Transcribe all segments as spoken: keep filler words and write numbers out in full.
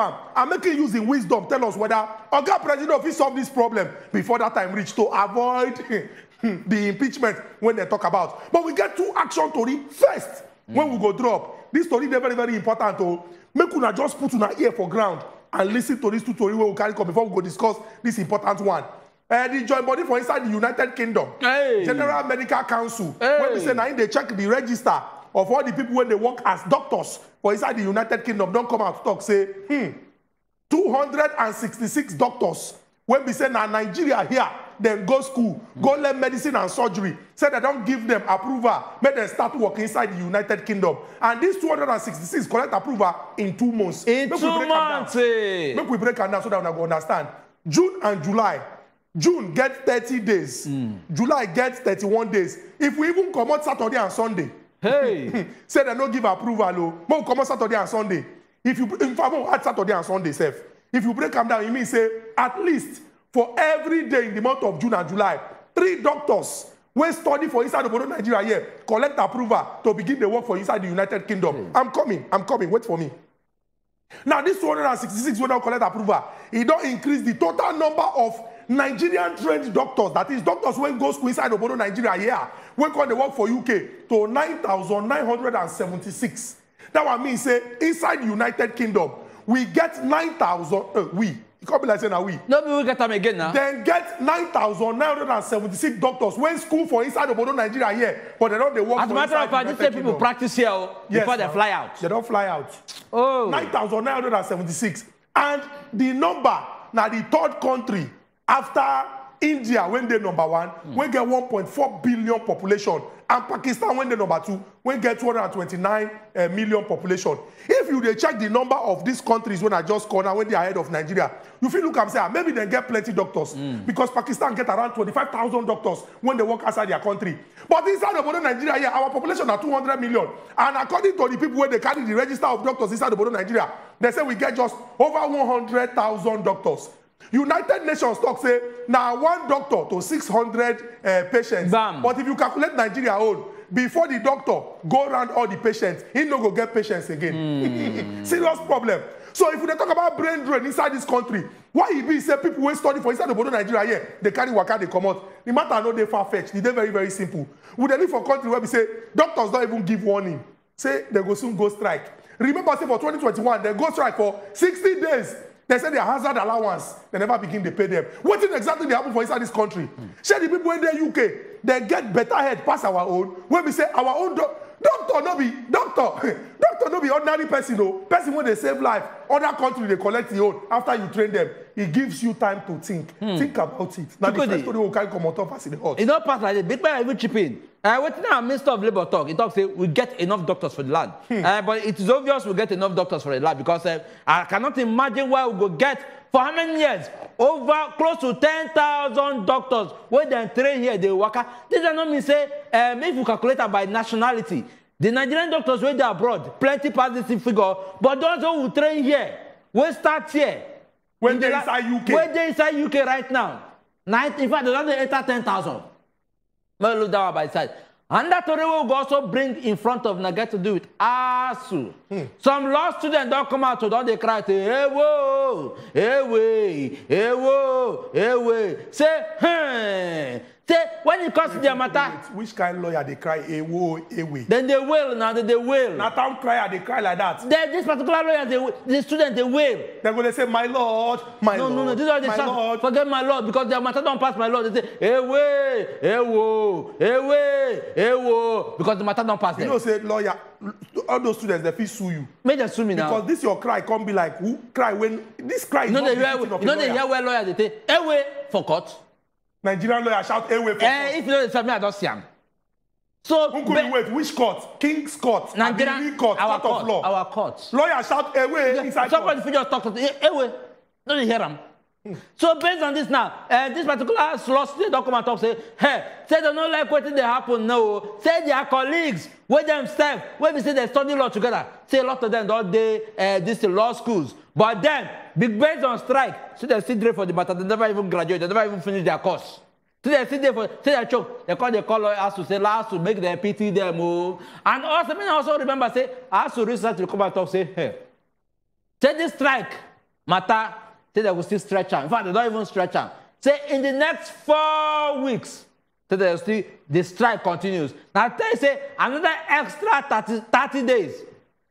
am, and make him use his wisdom tell us whether Oga President will solve this problem before that time reach to avoid the impeachment when they talk about. But we get two action story first mm. when we go drop. This story is very, very important. Oh, make una just put una ear for ground and listen to this two story where we carry come before we go discuss this important one. Uh, the joint body for inside the United Kingdom, hey. General Medical Council, hey. When we say now they check the register of all the people when they work as doctors for inside the United Kingdom, don't come out to talk, say, hmm, two hundred sixty-six doctors, when we say now Nigeria here, then go school, mm. go learn medicine and surgery, say they don't give them approval, make them start work inside the United Kingdom. And these two hundred sixty-six collect approval in two months. In make two we break months! Make we break them down so that we can understand. June and July, June gets thirty days, mm. July gets thirty-one days. If we even come out Saturday and Sunday, hey, say they don't give approval, but we come on Saturday and Sunday. If you, in fact, we'll add Saturday and Sunday, self. If you break them down, it means say at least for every day in the month of June and July, three doctors will study for inside the border Nigeria here, collect approval to begin the work for inside the United Kingdom. Okay. I'm coming, I'm coming. Wait for me. Now this two hundred sixty-six will not collect approval. It don't increase the total number of Nigerian trained doctors, that is doctors when go school inside Obodo Nigeria here, when come they work for U K, to nine thousand nine hundred seventy-six. That what means say inside the United Kingdom we get nine thousand. Uh, we it can't be like saying that we. No, we will get them again now. Then get nine thousand nine hundred seventy-six doctors when school for inside Obodo Nigeria here, but they don't they work. As a matter of fact, these people Kingdom. Practice here before yes, they fly out. They don't fly out. Oh, nine thousand nine hundred seventy-six, and the number now the third country. After India, when they're number one, mm. we get one point four billion population. And Pakistan, when they're number two, we get two hundred twenty-nine uh, million population. If you they check the number of these countries when I just call now, when they're ahead of Nigeria, you feel look and say, ah, maybe they get plenty doctors. Mm. Because Pakistan get around twenty-five thousand doctors when they work outside their country. But inside the border Nigeria, yeah, our population are two hundred million. And according to the people where they carry the register of doctors inside the border Nigeria, they say we get just over one hundred thousand doctors. United Nations talk say now one doctor to six hundred uh, patients. Bam. But if you calculate Nigeria old, before the doctor go around all the patients, he no go get patients again. Mm. Serious problem. So if we talk about brain drain inside this country, why it be say people who study for inside the border Nigeria here, they carry waka, they come out. The matter no they far fetched. They very very simple. Would they live for a country where we say doctors don't even give warning? Say they go soon go strike. Remember say for twenty twenty-one they go strike for sixty days. They say their hazard allowance, they never begin to pay them. What is exactly they happen for inside this country? Mm. Say the people in the U K, they get better head past our own. When we say our own doc doctor, no be doctor, doctor, no be ordinary person, no person when they save life. Other country they collect the own after you train them. It gives you time to think, mm. think about it. Now because the first story will carry come on top as it hot. It's not part like that. Big man even chip in. I went now Minister of Labour talk. He talks say we get enough doctors for the land, hmm. uh, but it is obvious we get enough doctors for the land because uh, I cannot imagine why we go get for how many years over close to ten thousand doctors when they train here they work. This does not mean say um, if you calculate them by nationality, the Nigerian doctors when they are abroad plenty positive figure, but those who train here will start here when they inside U K. When they inside U K right now, nine, in fact they don't enter ten thousand. Look down by side. And that story will also bring in front of Naga to do with ASU. Hmm. Some law students don't come out, so don't they cry, say, hey, whoa, hey, way, hey, whoa, hey, way. Say, hey. Say, when it comes to their matter. Wait, which kind of lawyer they cry, hey, whoa, hey, way? Then they wail, now then they wail. Now, town crier, they cry like that. Then this particular lawyer, they, the student, they wail. They're going to say, my lord, my no, lord. No, no, no, these are the shout, forget my lord, because their matter don't pass my lord. They say, hey, way, hey, whoa, hey, way. Hey, whoa, because the matter don't pass. You them. Know, say lawyer, all those students they feel sue you. Make them sue me because now. Because this your cry can't be like who cry when this cry. No, they hear. No, they hear where lawyer they say, "Hey, way for court." Nigerian lawyer shout, "Hey, way for hey, court." If you know the me, I don't see him. So be, wait, which court? King's court, Nigerian court, our court, court of law, our court. Lawyer shout, "Hey, way inside." Somebody figure talk to hey, hey, way. No, they hear him. So based on this now, uh, this particular slot, they don't come and talk, say, hey, say they don't like what they happen, no. Say their colleagues, with themselves, when we say they study law together, say a lot of them don't they, uh, this law schools. But then, big based on strike, so they still there for the matter, they never even graduate, they never even finish their course. So they sit there for, say they choke, they call, they call lawyers to say, lawyers to make their P T them move. And also, I mean, also remember, say, as to research, they come and talk, say, hey, Say this strike matter, say they will still stretch out. In fact, they don't even stretch out. Say in the next four weeks, say they will still, the strike continues. Now they say another extra thirty, thirty days.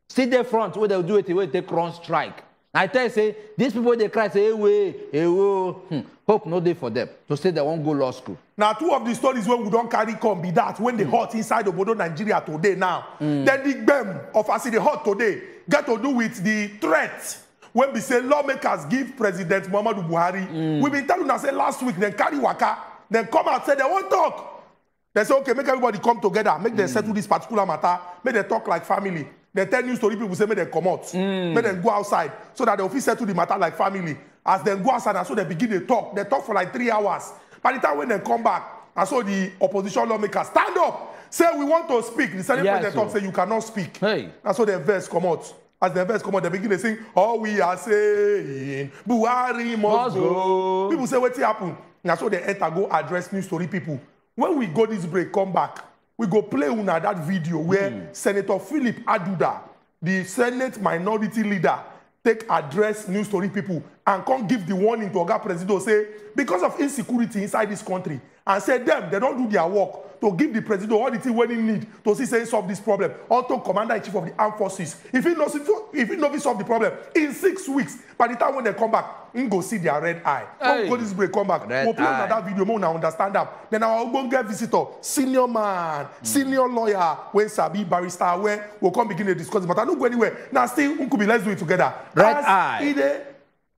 See the front where they'll do it, where they take run strike. I tell you, say, these people, they cry, say, away, away. Hmm. Hope no day for them to say they won't go law school. Now, two of the stories where we don't carry come be that when the mm. hot inside Obodo, Nigeria today now, mm. then the bem of As E Dey Hot today get to do with the threat when we say lawmakers give President Muhammadu Buhari. Mm. We've been telling us say, last week, then carry waka, then come out, say they won't talk. They say, okay, make everybody come together, make them mm. settle this particular matter, make them talk like family. They tell news story people say, make them come out, mm. make them go outside, so that the office settle the matter like family. As they go outside, and so they begin to talk. They talk for like three hours. By the time when they come back, and so the opposition lawmakers stand up, say, we want to speak. The second yeah, when they so. talk, say, you cannot speak. Hey. And so their verse come out. As their verse come out, they begin to sing, all we are saying, Buhari must go. People say, what's happened? And so they enter, go address news story people. When we go this break, come back. We go play una that video where mm. Senator Philip Aduda, the Senate minority leader, take address news story people and come give the warning to Oga Presido, say, because of insecurity inside this country, and say them, they don't do their work, to give the Presido all the thing when he need to see, say, solve this problem. Unto Commander-in-Chief of the Armed Forces. If he knows if he knows solve the problem, in six weeks, by the time when they come back, he go see their red eye. Hey. Go this break, come back. Red we'll play eye. That video, more now understand that. Then our Ogbonge visitor, senior man, mm. senior lawyer, when Sabi, barrister, when we'll come begin the discussion. But I don't go anywhere. Now still, Unkubi, let's do it together. Red As eye. Ide,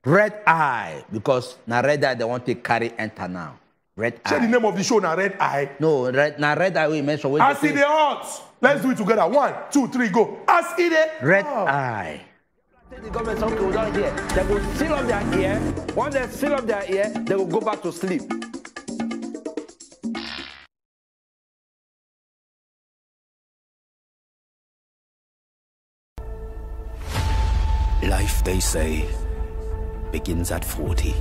red eye, because na red eye they want to carry enter now. Red eye. Say the name of the show na red eye. No, red na red eye we mention. As E Dey Hot. Let's do it together. One, two, three, go. As E Dey. Red oh. eye. The government something without here. They will seal up their ear. Once they seal up their ear, they will go back to sleep. Life, they say, begins at forty,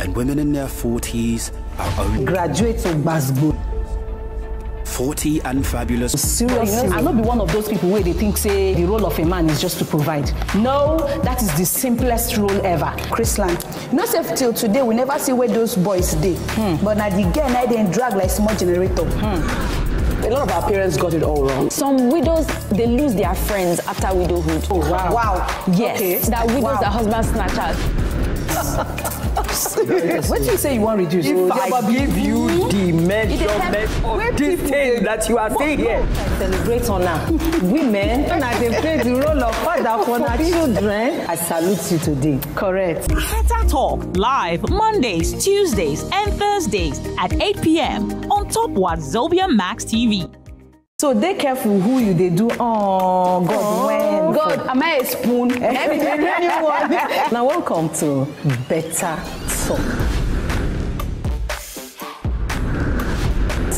and women in their forties are only graduates of Basgo. forty and fabulous. Seriously, I'll not be one of those people where they think say the role of a man is just to provide. No, that is the simplest role ever. Chrisland, no safe till today we never see where those boys dey. Hmm. But now the girl now they drag like small generator. Hmm. A lot of our parents got it all wrong. Some widows, they lose their friends after widowhood. Oh, wow. Wow. Yes. Okay. That widows, wow. Their husbands snatch out. What do you say you want to reduce? If oh, I give you the measurement of this thing that you are saying here. Celebrate on now. Women, and I they play the role of father for our children. I salute you today. Correct. Better Talk, live Mondays, Tuesdays, and Thursdays at eight p m on Top Wazobia Max T V. So they careful who you they do. Oh God, oh, when God, am I a spoon? Now welcome to Better Talk.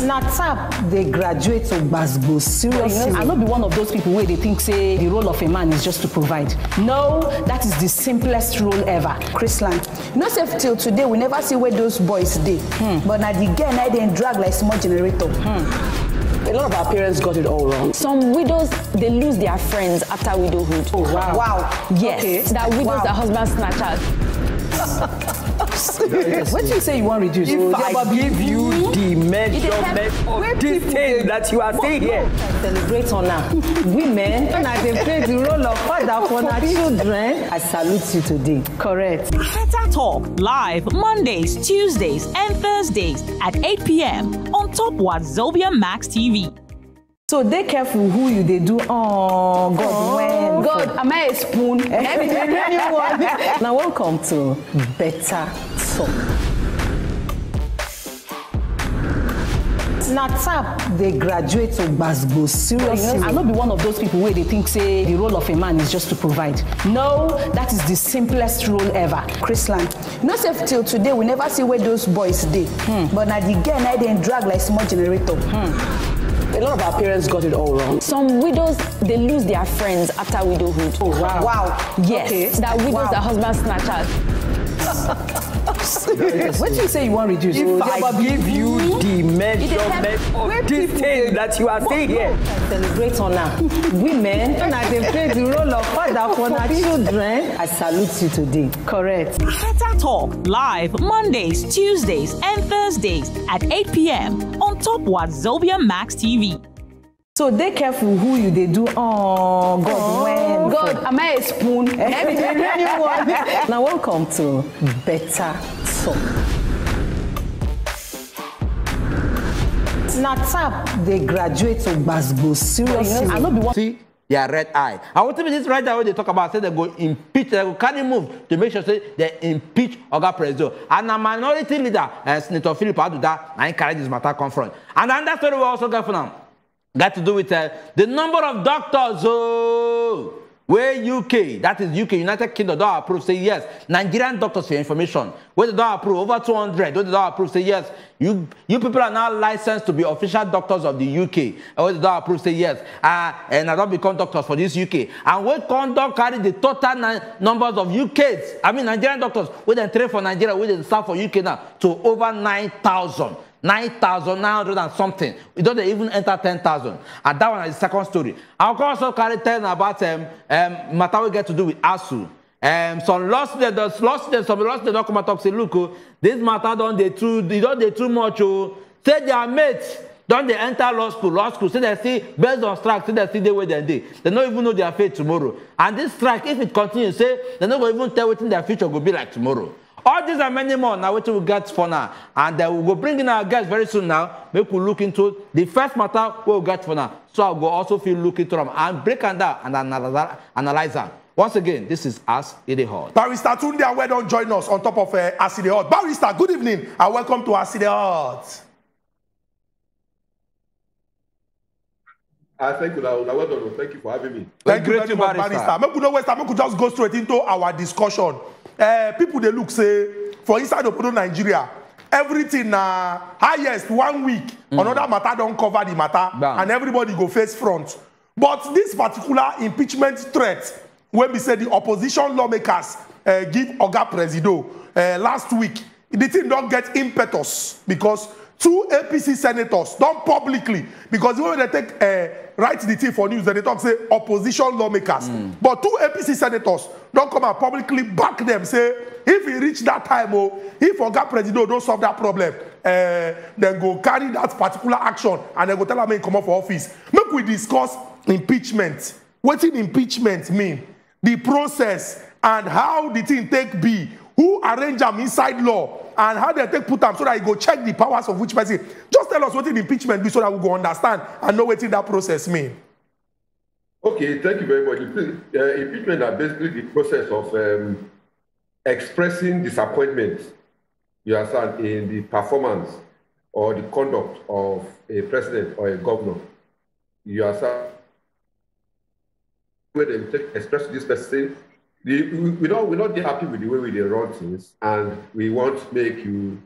Now tap they graduate of Basgo. Seriously, I'll not be one of those people where they think say the role of a man is just to provide. No, that is the simplest role ever. Chrisland, no safe till today we never see where those boys dey. Hmm. But now the girl now they drag like small generator. Hmm. A lot of our parents got it all wrong. Some widows, they lose their friends after widowhood. Oh, wow. Wow. Yes. Okay. That widows, wow. Their husbands snatch out. What do you say you want to reduce? If oh, I give you the measurement of this thing that you are saying here. Celebrate on now. Women, and I they play the role of father for our children. I salute you today. Correct. Better Talk, live Mondays, Tuesdays, and Thursdays at eight p m on Top Wazobia Max T V. So they careful who you they do. Oh, God, oh, when? God, for... am I a spoon? Now welcome to Better Talk. Now tap they graduate of Basgo. Seriously, I'll not be one of those people where they think say the role of a man is just to provide. No, that is the simplest role ever. Chrisland, no safe till today we never see where those boys dey. Hmm. But now the girl now they drag like small generator. Hmm. A lot of our parents got it all wrong. Some widows, they lose their friends after widowhood. Oh, wow. Wow. Yes. Okay. That widows, wow. Their husbands snatch out. When you say you want to reduce, if oh, I give you the measurement of this thing that you are saying here. Celebrate on her. Women, and I can play the role of father for our children. I salute you today. Correct. Better Talk, live Mondays, Tuesdays, and Thursdays at eight p m on Top Wazobia Max T V. So, they careful who you they do. Oh, God, oh, when? God, am I a spoon? Now, welcome to Better Talk. Now, tap, they graduate to Basgo. Seriously. I not be one. See, their red eye. I want to be this right now when they talk about, say they go impeach, they go carry move to make sure say they impeach Oga Prezo. And a minority leader, uh, Senator Philip Aduda, I carry this matter confront. And another story we also got for now. Got to do with uh, the number of doctors oh, where U K, that is U K, United Kingdom, don't approve, say yes. Nigerian doctors for information, where they don't approve, over two hundred, where they don't approve, say yes. You, you people are now licensed to be official doctors of the U K. Where they don't approve, say yes. Uh, and I don't become doctors for this U K. And where conduct carry the total numbers of U Ks, I mean Nigerian doctors, where they train for Nigeria, where they start for U K now, to over nine thousand. nine thousand nine hundred and something. It doesn't even enter ten thousand. And that one is the second story. I'll also carry ten about um, um, matter we get to do with A S U. Um, so lost the lost the some lost the document talk say look, oh, this matter don't they too they don't they too much. Oh, say they are mates. Don't they enter law school? Law school. Say they see based on strike. Say they see they way they day. They don't even know their fate tomorrow. And this strike, if it continues, say they don't even tell what their future will be like tomorrow. All these and many more now, which we get for now. And uh, we'll bring in our guests very soon now. Make we look into the first matter we'll get for now. So I'll go also feel look into them and break them down and analyze, analyze them. Once again, this is As E Dey Hot. Barrister Tunde, well done, join us on top of uh, As E Dey Hot. Barrister, good evening and welcome to As E Dey Hot. Uh, thank you, well done. Thank you for having me. Thank, thank you, you much, Barrister. Barrister. Make we don't waste time. Make we just go straight into our discussion. Uh, people they look say for inside Obodo Nigeria, everything uh, highest one week, mm. another matter don't cover the matter, Bam. and everybody go face front. But this particular impeachment threat, when we say the opposition lawmakers uh, give Oga Presido uh, last week, the thing don't get impetus because two A P C senators don't publicly, because when they take uh, write the thing for news, then they talk say opposition lawmakers. Mm. But two A P C senators don't come and publicly back them, say if he reach that time, oh, if Oga Presido don't solve that problem, uh, then go carry that particular action and then go tell him come up for office. Make we discuss impeachment. What did impeachment mean? The process and how the thing take be. Who arrange them inside law and how they take put them so that you go check the powers of which person. Just tell us what the impeachment be so that we go understand and know what that process means. Okay, thank you very much. Uh, impeachment are basically the process of um, expressing disappointment, you understand, in the performance or the conduct of a president or a governor. You understand, where they take, express this person. The, we, we don't, we're not happy with the way we run things, and we want to make you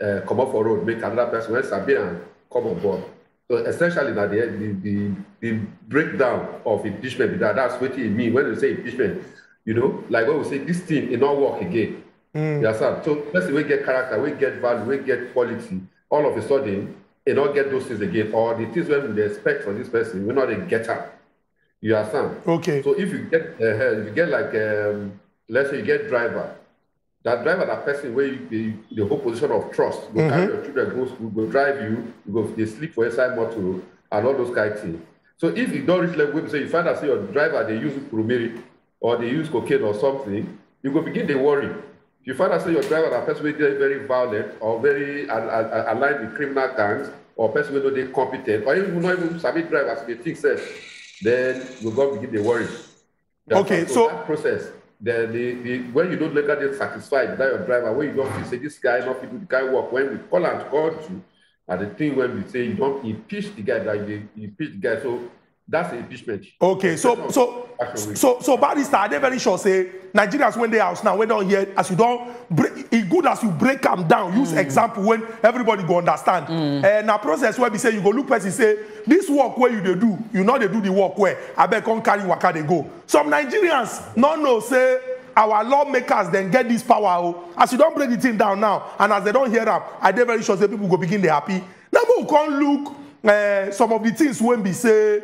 uh, come off a road, make another person else appear and come on board. So essentially, that the, the, the breakdown of impeachment, that, that's what it means when we say impeachment. You know, like when we say this thing, it not work again. Mm. Yes, sir. So first we get character, we get value, we get quality. All of a sudden, it not get those things again, or the things when we expect from this person, we're not a getter. You understand? Okay. So if you get, uh, if you get like, um, let's say you get driver, that driver, that person where you, the, the whole position of trust, go mm-hmm. carry your children, go school, go drive you, you go, they sleep for inside motor and all those kind of things. So if you don't reach level, say you find out say your driver they use bromide or they use cocaine or something, you go begin to worry. If you find out say your driver that person is very violent or very uh, uh, aligned with criminal gangs or person who know they competent or even not even submit drivers, they think says. Then we're going to begin the worry. That's okay, so, so that process. The, the, the, when you don't look at it satisfied, that your driver, when you don't feel, say this guy, not people, the guy work. When we call and call you, and the thing when we say you don't impeach the guy, like you impeach the guy, so that's impeachment. Okay, so that's so so, so so Barrister, are they very sure say Nigerians when they house now, when don't hear as you don't break it good as you break them down, use mm. example when everybody go understand. Mm. And a process where we say you go look person say this work where you they do, you know they do the work where I bet can't carry waka they go. Some Nigerians no no say our lawmakers then get this power. As you don't break the thing down now, and as they don't hear them, I dey very sure say people go begin they happy. Now we can look uh, some of the things when we say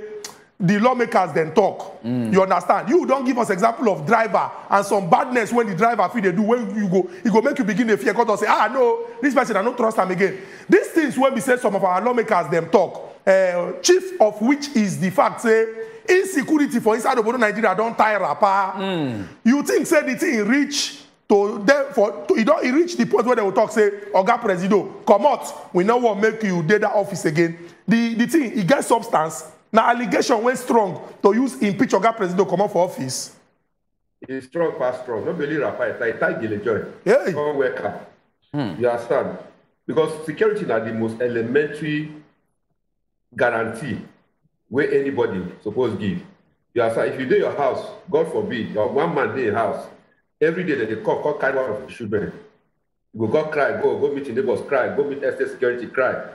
the lawmakers then talk. Mm. You understand? You don't give us example of driver and some badness when the driver feel they do when you go, it go make you begin the fear. God say, ah no, this person I don't trust him again. These things when we say some of our lawmakers them talk. Uh, chief of which is the fact say insecurity for inside of Nigeria don't tire up. Mm. You think say the thing reach to them for to, it don't it reach the point where they will talk say Oga Presido come out, we no want make you dey that office again. The the thing it gets substance. Now allegation went strong to use impeach Oga Presido come out for office. It's strong, past strong. Don't believe Rafael. It's like diligent. Yeah. Don't wake up. Hmm. You understand? Because security are the most elementary guarantee where anybody supposed give. You are if you do your house, God forbid, your one man day house, every day that they call, call carry one of the children. You go, go cry, go, go meet your neighbors, cry, go meet estate security, cry.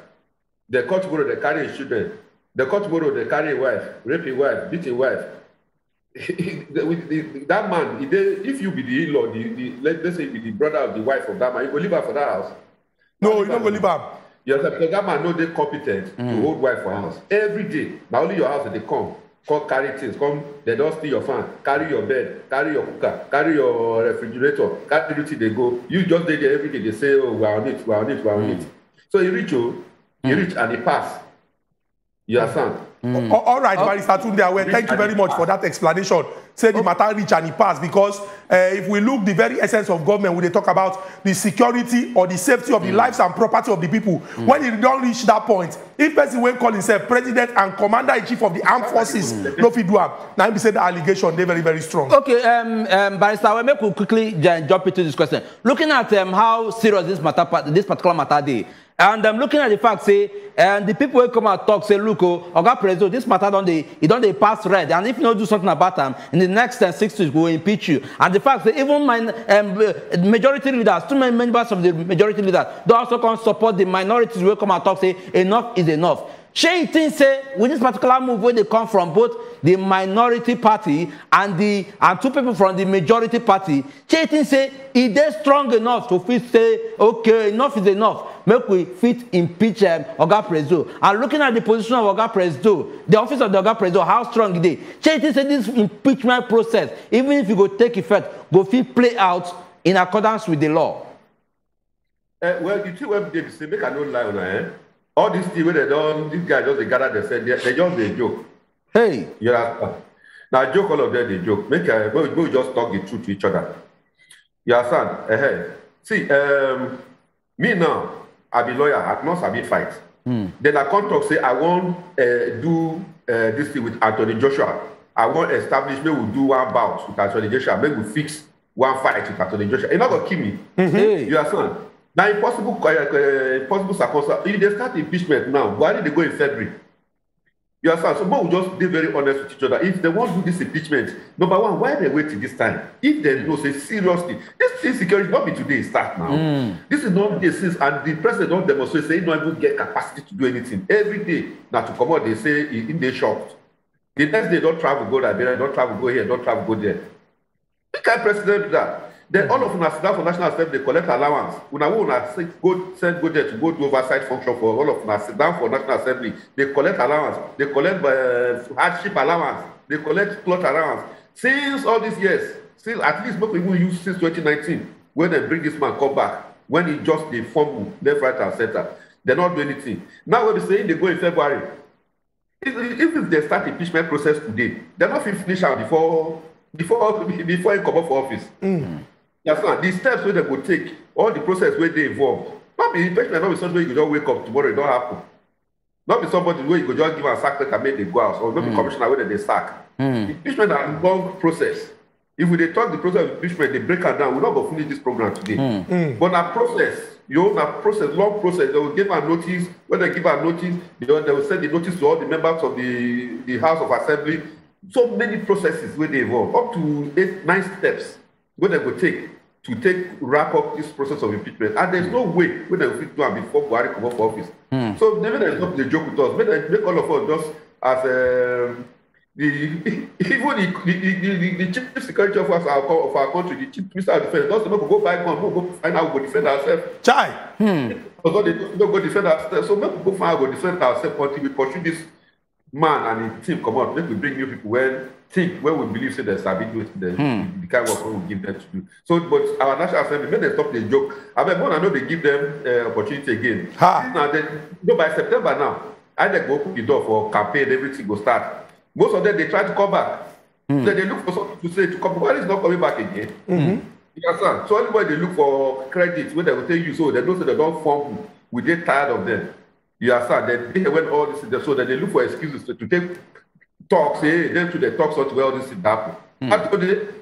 They call tomorrow, they carry his children. They call tomorrow, they carry a wife, rape a wife, beat a wife. That man, if you be the in-law, the, the, let's say you be the brother of the wife of that man, you go leave her for that house. No, you don't go leave her. Yes, because that man know they're competent mm. to hold wife for house. Every day, but only your house they come. Come carry things, come, they don't steal your fan, carry your bed, carry your cooker, carry your refrigerator, carry the duty they go. You just did it every day, they say, oh, we're on it, we're on it, we're on mm. it. So you reach you, you mm. reach and you pass. You understand? Mm. All right, Barrister Tunde, thank you very much for that explanation. Say the matter reach and it pass, because uh, if we look the very essence of government, when they talk about the security or the safety of the mm. lives and property of the people, mm. when it don't reach that point, if person will call himself president and commander-in-chief of the armed forces, mm. no fit do am. Now we say the allegation, they're very, very strong. Okay, um, um, Barrister, we make quickly jump into this question. Looking at um, how serious this matter, this particular matter is, and I'm um, looking at the fact, say, and the people who come and talk, say, look, oh, Oga Presido, this matter, don't they, it don't they pass red, and if you don't do something about them, in the next uh, six weeks, we will impeach you. And the fact that even my um, majority leaders, too many members of the majority leaders, they also can't support the minorities who come and talk, say, enough is enough. Shey things say with this particular move where they come from both the minority party and the and two people from the majority party. Shey things say is they strong enough to fit say okay enough is enough. Make we fit impeach um, Oga Presido. And looking at the position of Oga Presido, the office of the Oga Presido, how strong it is. Shey things say this impeachment process, even if you go take effect, go fit play out in accordance with the law. Uh, well, you two web they say make I no lie on eh? All these things they don't, these guys just they gather themselves, they, they just they joke. Hey. You understand? Now joke all of them, they joke. Make uh, we, we just talk the truth to each other. You understand? Uh-huh. See, um, me now, I be lawyer, I must have been fight. Mm. Then I come talk, say, I won't uh, do uh, this thing with Anthony Joshua. I won't establish, me will do one bout with Anthony Joshua. Maybe we fix one fight with Anthony Joshua. It's not going to kill me. Mm -hmm. You understand? Now, impossible, uh, impossible circumstances. If they start impeachment now, why did they go in February? You understand? So, but we just be very honest with each other. If they want to do this impeachment, number one, why they wait till this time? If they know, say seriously, this insecurity not be today start now. Mm. This is not this is, and the president don't demonstrate say he don't even get capacity to do anything every day. Now to come out, they say in they shocked. The next day, don't travel go there, don't travel go here, don't travel go there. What kind of president do that? Then mm-hmm. all of us now for national staff, they collect allowance. When I want to go send go there to go to oversight function for all of us down for national assembly, they collect allowance, they collect uh, hardship allowance, they collect plot allowance. Since all these years, since at least most people use since twenty nineteen, when they bring this man come back, when he just the form left, right, and center, they don't do anything. Now when they say they go in February, if, if they start the impeachment process today, they're not finished out before before before he come up for office. Mm. Yes, the steps where they go take, all the process where they evolve. Not be impeachment, not be somebody you just wake up tomorrow, it don't happen. Not be somebody where you go just give a sack that can make the go out, or not be mm. commissioner where they sack. Mm. Impeachment is a long process. If we they talk the process of impeachment, they break it down, we're not going to finish this program today. Mm. Mm. But a process, you own a process, long process, they will give a notice. When they give a notice, they will, they will send the notice to all the members of the, the House of Assembly. So many processes where they evolve, up to eight, nine steps. What they could take to take wrap up this process of impeachment, and there's mm. no way when they will fit do and before Buhari come up for office. Mm. So never there's not the joke with us. Make, make all of us just as um, The, even the, the, the, the chief security officer of our country, the chief minister of defense, doesn't know to go buy guns, we'll go find out, we'll go defend ourselves. Chai! Hmm. So they don't go defend ourselves. So maybe we'll go find out, we'll defend ourselves until we pursue this man and his team come out. Maybe we bring new people when think where we believe say there's stability, the, hmm. the kind of work we give them to do. So, but our National Assembly, when they stop the joke, I mean, when I know they give them uh, opportunity again. Ha. Now, they, no, by September now, either go open the door for campaign, everything will start. Most of them, they try to come back. Mm. So they look for something to say to come back. It's not coming back again. Mm-hmm. You understand? So anybody they look for credits when they will take you, so they don't say they don't form. We get tired of them. You understand? They went all this, so that they look for excuses to, to take talks. Hey, then to the talks or to where all this thing happened. Mm.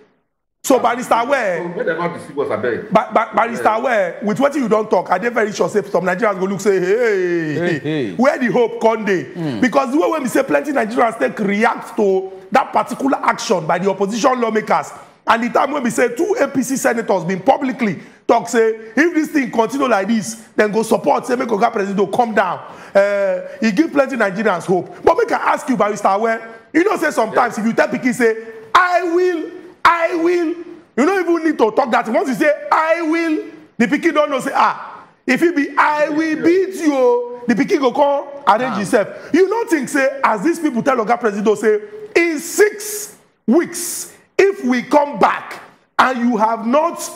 So Barrister Where, so, they're not deceived us, I beg. Ba ba Barrister yeah. Where, with what you don't talk, are they very sure say some Nigerians go look say, hey, hey, hey. Where the hope come dey? Mm. Because the way when we say plenty Nigerians take react to that particular action by the opposition lawmakers, and the time when we say two A P C senators been publicly talk say, if this thing continue like this, then go support, say make Oga Presido come down. Uh, he give plenty Nigerians hope. But make I ask you, Barrister Where, you know say sometimes yeah. if you tell Piki say, I will. I will. You don't even need to talk that. Once you say, I will, the pikin don't know, say, ah, if it be, I will beat you, the pikin go come, arrange ah. yourself. You don't think, say, as these people tell Oga Presido, say, in six weeks, if we come back and you have not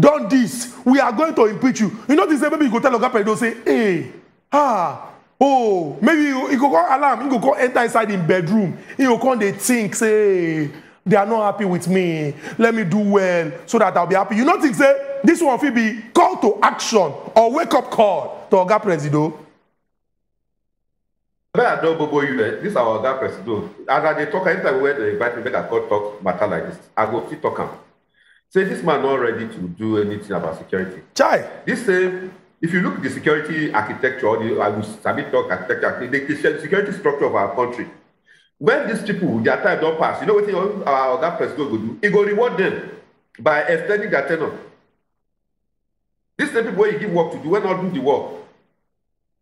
done this, we are going to impeach you. You know, this say, maybe you go tell Oga Presido, say, hey, ah, oh, maybe you, you go call alarm, you go call enter inside in bedroom, you go call, they think, say, they are not happy with me. Let me do well so that I'll be happy. You don't think say this one will be call to action or wake up call to Oga Presido? I don't go you. This is our Oga Presido. As they talk anytime where they invite me back, I go talk matter like this. I go see talk him. Say this man not ready to do anything about security. Chai. This same. If you look at the security architecture, the, I will submit talk architecture, the, the security structure of our country. When these people, their time don't pass, you know what uh, our Oga Presido will do? He will reward them by extending their tenure. These are the people you give work to do, when not do the work.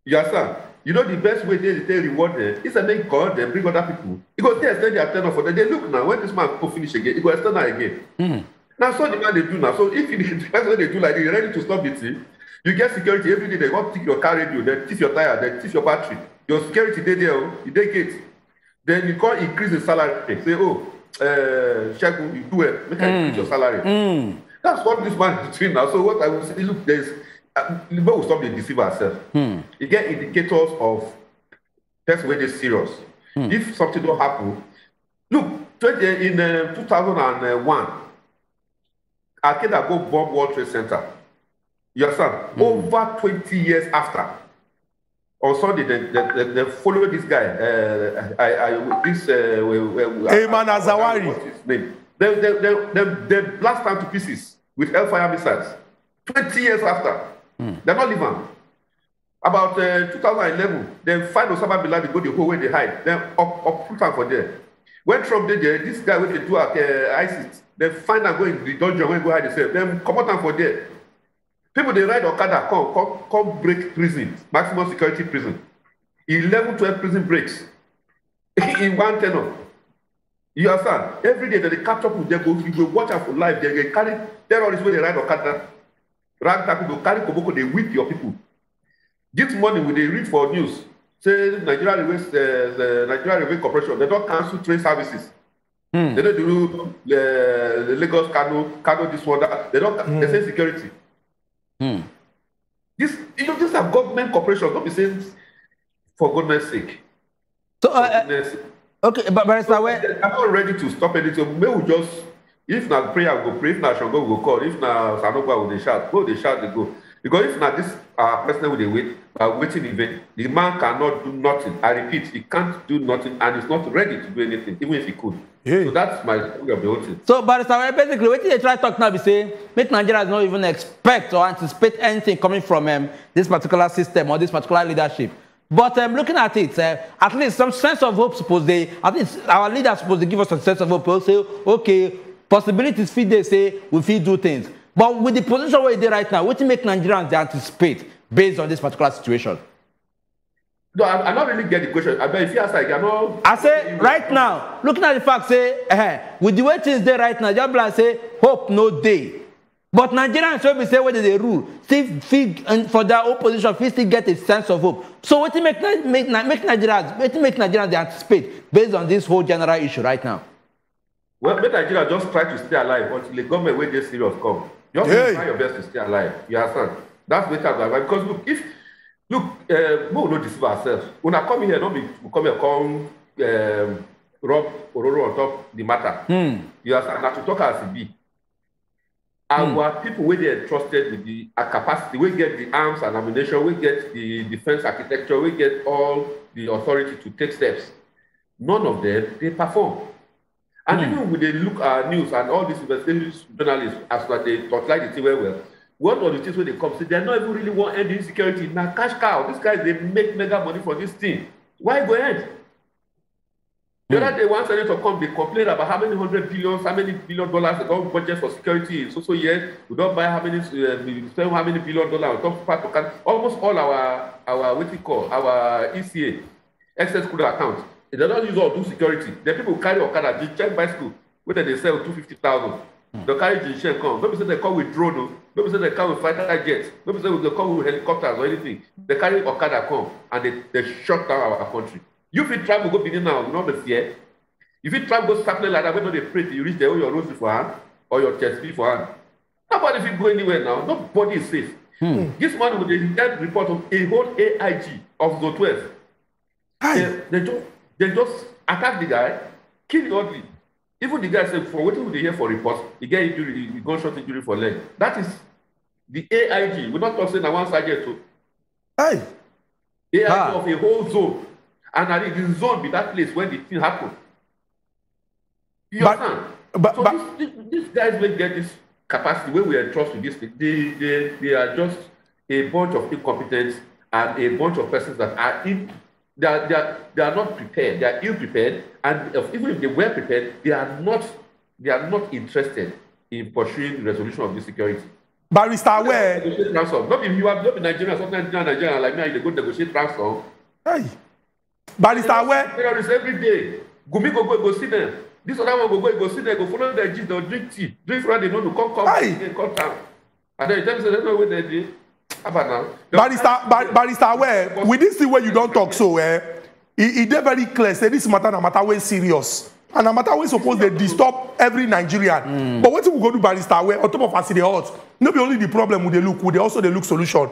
You understand? You know the best way they, they reward them is that they call them, bring other people. He goes, they extend their tenure for them. They look now, when this man will finish again, he will extend that again. Mm. Now, so the man they do now. So if the first way they do like they're ready to stop the thing, you get security every day. They want to take your car radio, they thief your tire, they thief your battery. Your security, they there, they get. Then you can't increase the salary. Say, oh, uh, Sheku, you do well. Make mm. I increase your salary. Mm. That's what this man is doing now. So what I will say, look, there's uh, people will stop the deceive ourselves. Mm. You get indicators of that's when it's serious. Mm. If something don't happen, look, twenty in uh, two thousand one, Al-Qaeda go bomb World Trade Center. You understand? Mm. Over twenty years after. On Sunday, they, they, they follow this guy. Uh, I, I, this. Uh, Ayman Azawari. What's his name? They, they, they, they, they blast them to pieces with Hellfire missiles. Twenty years after, mm. they're not even. About uh, two thousand eleven, they find Osama Bin Laden, go the whole way they hide. Then up, up put them for there. When Trump did there, this guy when they do at uh, ISIS, they find them going the dungeon when go hide themselves. Then come out them for there. People, they ride Okada, come, come, come break prisons, maximum security prison. eleven, twelve prison breaks in one tenor. You understand? Every day that they catch up with them, you go watch out for life. They, they carry terrorists when they ride Okada. Ragtag people, carry Koboko, they whip your people. This morning, when they read for news, say Nigeria Railway, uh, the Nigeria Railway Corporation, they don't cancel train services. Mm. They don't do uh, the Lagos Kano, Kano this one, that. They don't, mm. they say security. Hmm. This, you know, these are government corporations, don't be saying for goodness sake. So, uh, goodness sake. Okay, but Barrister so, Where, I'm not ready to stop anything. May we just, if not prayer, I go pray. If not Shango, we go call. If not Sanoba, we they shout. Go, they shout, they go. Because if not this uh, president, they wait, uh, waiting event. The man cannot do nothing. I repeat, he can't do nothing, and he's not ready to do anything, even if he could. Yeah. So that's my story of the whole thing. So, Barrister Where, basically, what they try to talk now, we say, make Nigerians not even expect or anticipate anything coming from um, this particular system or this particular leadership. But um, looking at it, uh, at least some sense of hope, suppose they, at least our leaders supposed to give us a sense of hope. We'll say, okay, possibilities, feed they say, we feed do things. But with the position where they're right now, what do you make Nigerians they anticipate based on this particular situation? No, I, I not really get the question. I bet if you ask, I cannot. I say right now, looking at the fact, say uh, with the way things there right now, just like say hope no day. But Nigerians should be say whether they rule, still fig and for their opposition, we still get a sense of hope. So what you make make make Nigerians, what you make Nigerians they anticipate based on this whole general issue right now? Well, make Nigerians just try to stay alive until the government where this serious come. Just hey. try your best to stay alive. You understand? That's better than life. Because look, if Look, uh, we will not deceive ourselves. When I come here, don't be come here, come um, rub Ororo on top the matter. Mm. You understand? Now to talk as it be. And mm. Our people, where they are trusted with the uh, capacity, we get the arms and ammunition, we get the defense architecture, we get all the authority to take steps. None of them, they perform. And mm. even when they look at news and all these investigative journalists, as well, they talk like the thing very well. One of the things where they come, say they're not even really want end insecurity. Now, cash cow, these guys, they make mega money for this thing. Why go ahead? The other day, one senator come, they complain about how many hundred billions, how many billion dollars the government budget for security in so so years. We don't buy how many, uh, we spend how many billion dollars on top of part of almost all our, our what we call, our E C A, excess school account. They don't use all to security. The people carry Okada, they check bicycle, whether they sell two hundred fifty thousand. The carriage in shell come. Nobody said they come with drone. No. Nobody said they come with fighter jets. Nobody said they come with helicopters or anything. They carry Okada come and they, they shut down our country. You fit travel go begin now, not the fear. If you travel go something like that, when they pray till you reach there, your rosary for hand or your chest piece for hand. Nobody fit go anywhere now. Nobody is safe. Hmm. This morning with the health report of a whole A I G of the twelve. They, they just they just attack the guy, kill the ugly. Even the guy said, for what would they hear for reports? The guy injury, the gunshot injury for leg. That is the A I G. We're not talking about one side yet. So. Hey. A I G ah. of a whole zone. And I think the zone be that place where the thing happened. You but, understand? But, so but, this, this, these guys will get this capacity where we are trusted this thing. They, they, they are just a bunch of incompetence and a bunch of persons that are in. They are, they, are, they are not prepared, they are ill prepared, and if, even if they were prepared, they are not they are not interested in pursuing the resolution of this security. Barrister, where? Not if you have not in Nigeria, sometimes in Nigeria, like now, you go negotiate ransom. Hey, Barrister, where? Terrorists every day. Gumi go go go see them. This other one go go go see them. Go follow their gist. They'll drink tea, drink Friday. No, no, come come. Hey, come down. And then you tell me, they don't know what they did. Barrister, bar, barrister, where we didn't see where you don't talk so, eh? It is very clear. Say this matter, no matter way serious, and no matter way supposed they disturb every Nigerian. Mm. But what if we go to barrister where on top of As E Dey Hot? Not be only the problem with the look, with the also the look solution.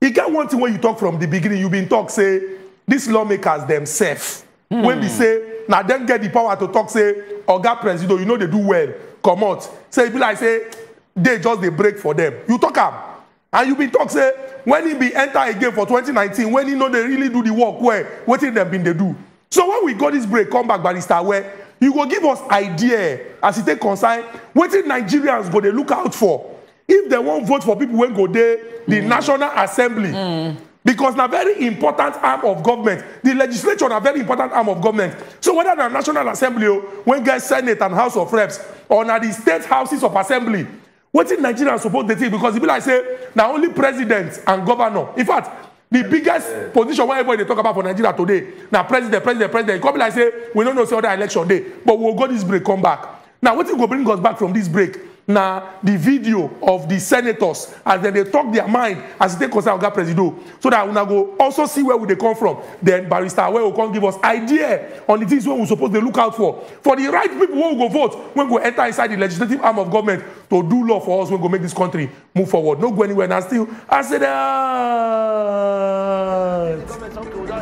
You get one thing when you talk from the beginning. You've been talk say these lawmakers themselves mm. when we say now them get the power to talk say Oga Presido, you know they do well. Come out, say be like say they just they break for them. You talk up. And you be talk say when he be enter again for twenty nineteen, when he know they really do the work where what did them been they do. So when we got this break, come back barrister where you go give us idea as it take concern what did Nigerians go they look out for if they won't vote for people when go there the mm. National Assembly mm. because na very important arm of government, the legislature na very important arm of government. So whether the National Assembly when get Senate and House of Reps or na the state houses of assembly. What in Nigeria suppose they take? Because it be like say now only president and governor. In fact, the biggest yeah. position where everybody they talk about for Nigeria today, now president, president, president. Come like say we don't know say other election day, but we'll go this break, come back. Now what you go bring us back from this break? Now the video of the senators as then they talk their mind as they concern Oga Presido. So that we now go also see where would they come from. Then barrister where will come give us idea on the things where we suppose they look out for. For the right people who will go vote, when we go enter inside the legislative arm of government to do law for us, when we go make this country move forward. Not go anywhere and still I said that.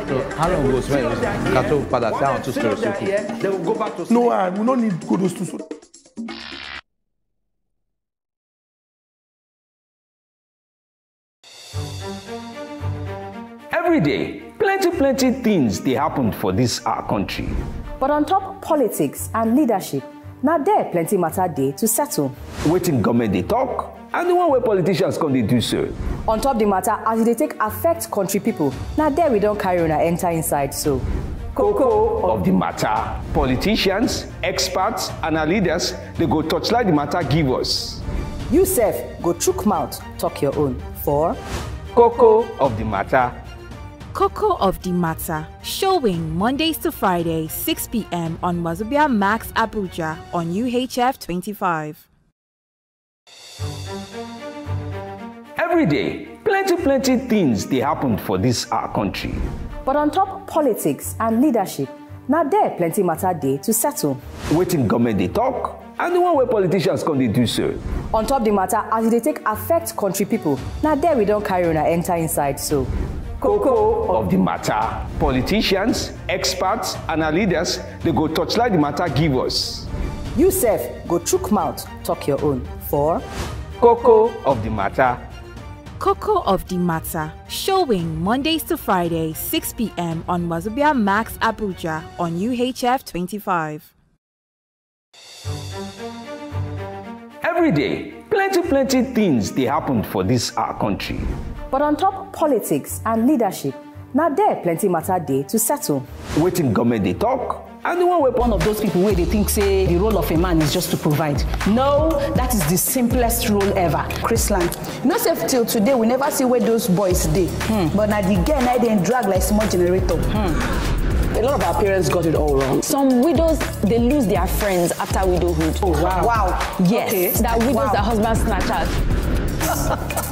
So how long goes when Kato Pada down to Sorosuku? They will go back to no, I will not need to go those two. Every day, plenty, plenty things they happen for this our country. But on top politics and leadership, now there plenty matter day to settle. Waiting government they talk, and the one where politicians come they do so. On top the matter as they take affect country people, now there we don't carry on and enter inside so. Coco of the matter. Politicians, experts, and our leaders, they go touchlight the matter give us. You sef, go chook mouth, talk your own. For Coco of the matter. Coco of the Matter, showing Mondays to Fridays six p m on Wazobia Max Abuja on U H F twenty-five. Every day, plenty plenty things they happen for this our country. But on top politics and leadership, now there plenty matter day to settle. Waiting government they talk, and the one where politicians come they do so. On top the matter as they take affect country people, now there we don't carry on and enter inside so. Coco of the matter. Politicians, experts, and our leaders, they go touchlight the matter give us. You sef, go chook mouth, talk your own. For Coco of the matter. Coco of the matter. Showing Mondays to Fridays, six p m on Wazobia Max Abuja on U H F twenty-five. Every day, plenty plenty things they happen for this our country. But on top politics and leadership, now there plenty matter day to settle. Waiting government they talk, and the one way one of those people where they think say the role of a man is just to provide. No, that is the simplest role ever. Chrisland, no safe till today we never see where those boys dey. Hmm. But now the girl now they drag like small generator. Hmm. A lot of our parents got it all wrong. Some widows, they lose their friends after widowhood. Oh wow! Wow! Yes, okay. That widows wow. That husband snatch out.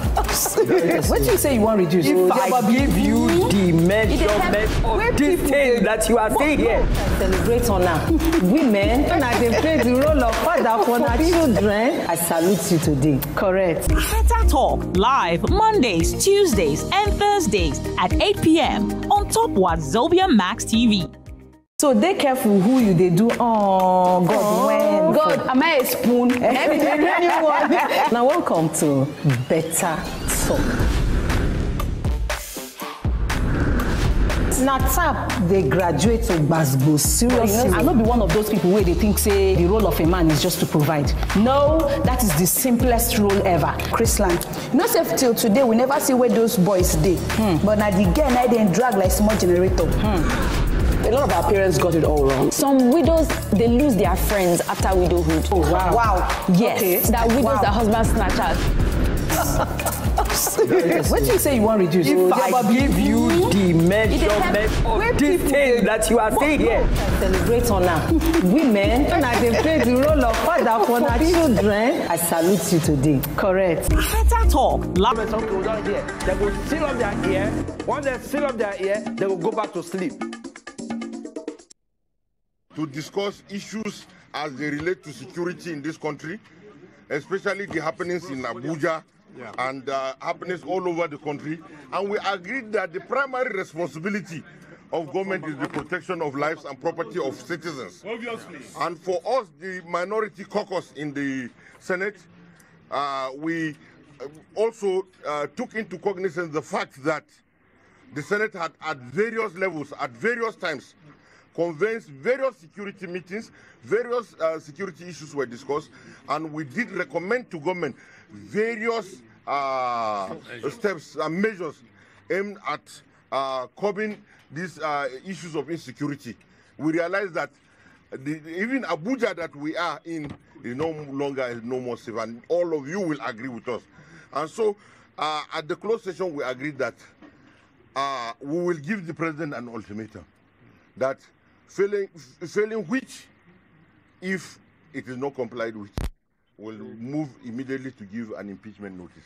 When you say you want to reduce, if yeah, I give you the measurement of detail that you are saying here. Celebrate on now. Women, and I can play the role of father for our children. I salute you today. Correct. Better Talk, live Mondays, Tuesdays, and Thursdays at eight p m on Top Wazobia Max T V. So they careful who you they do. Oh God, oh, when God, for... am I a spoon? Now welcome to Better Talk. Now tap they graduate to Basgo. Seriously, I not be one of those people where they think say the role of a man is just to provide. No, that is the simplest role ever. Chrisland, no safe till today we never see where those boys dey. Hmm. But now the girl now they drag like small generator. Hmm. A lot of our parents got it all wrong. Some widows, they lose their friends after widowhood. Oh, wow. Wow. Yes, okay. That widows, wow. That husband snatch out. When you say you want to reduce, if yeah, I give you the measurement of detail that you are saying here. Celebrate on now. Women, and I can play the role of father for our children. I salute you today. Correct. Better Talk. Some people down here, they will seal up their ear. Once they seal up their ear, they will go back to sleep. To discuss issues as they relate to security in this country, especially the happenings in Abuja yeah. and uh, happenings all over the country. And we agreed that the primary responsibility of government is the protection of lives and property of citizens. Obviously. And for us, the minority caucus in the Senate, uh, we also uh, took into cognizance the fact that the Senate had at various levels, at various times, convenes various security meetings, various uh, security issues were discussed, and we did recommend to government various uh, steps and measures aimed at uh, curbing these uh, issues of insecurity. We realized that the, even Abuja that we are in is no longer no more safe, and all of you will agree with us. And so uh, at the closed session, we agreed that uh, we will give the president an ultimatum, that Failing, failing which, if it is not complied with, will move immediately to give an impeachment notice.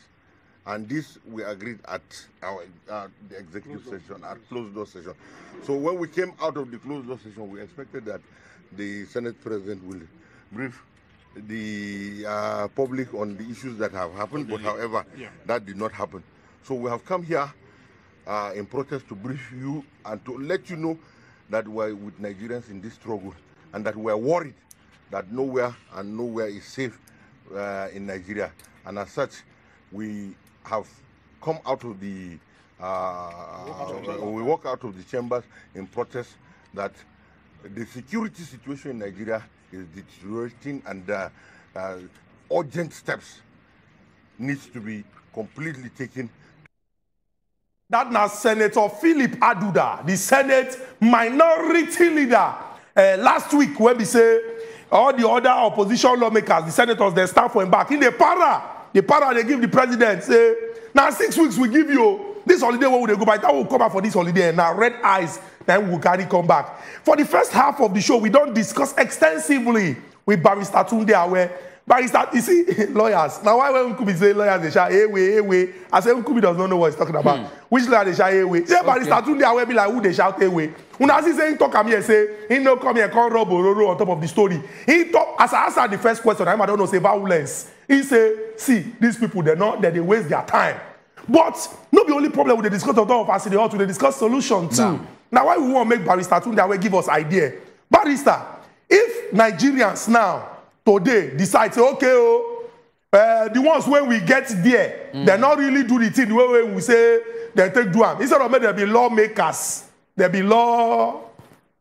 And this we agreed at our uh, the executive session, our closed-door session. So when we came out of the closed-door session, we expected that the Senate President will brief the uh, public on the issues that have happened, but however, yeah. that did not happen. So we have come here uh, in protest to brief you and to let you know that we're with Nigerians in this struggle, and that we're worried that nowhere and nowhere is safe uh, in Nigeria. And as such, we have come out of the, uh, we walk out of the chambers in protest that the security situation in Nigeria is deteriorating, and uh, uh, urgent steps needs to be completely taken. That now Senator Philip Aduda, the Senate minority leader, uh, last week when we say all the other opposition lawmakers, the senators, they stand for him back. In the para, the para they give the president, say, now six weeks we give you, This holiday, where would they go back? That will come back for this holiday. And now, red eyes, then we'll carry come back. For the first half of the show, we don't discuss extensively with Barrister Tunde Awe. Barrister, you see, lawyers. Now, why when Nkubi say lawyers, they shout, hey, way, hey, way. I say, Nkubi does not know what he's talking about. Hmm. Which lawyer they shout, hey, way. Say, okay. Barrister Tunde Awe be like, who they shout, hey, way. Unazi say, he talk come here, say, he no come here, call Rob Ororo on top of the story. He talk, as I answer the first question, I don't know, say, violence. He say, see, these people, they're not, that they waste their time. But not the only problem with the discuss of all of us in the hall, they discuss solution too. Nah. Now, why we want to make Barrister Tunde Awe give us idea? Barrister, if Nigerians now, today, decide, say, okay, oh, uh, the ones when we get there, mm. they're not really do the thing the way we say they take do them. Instead of me, there'll be lawmakers, there'll be law.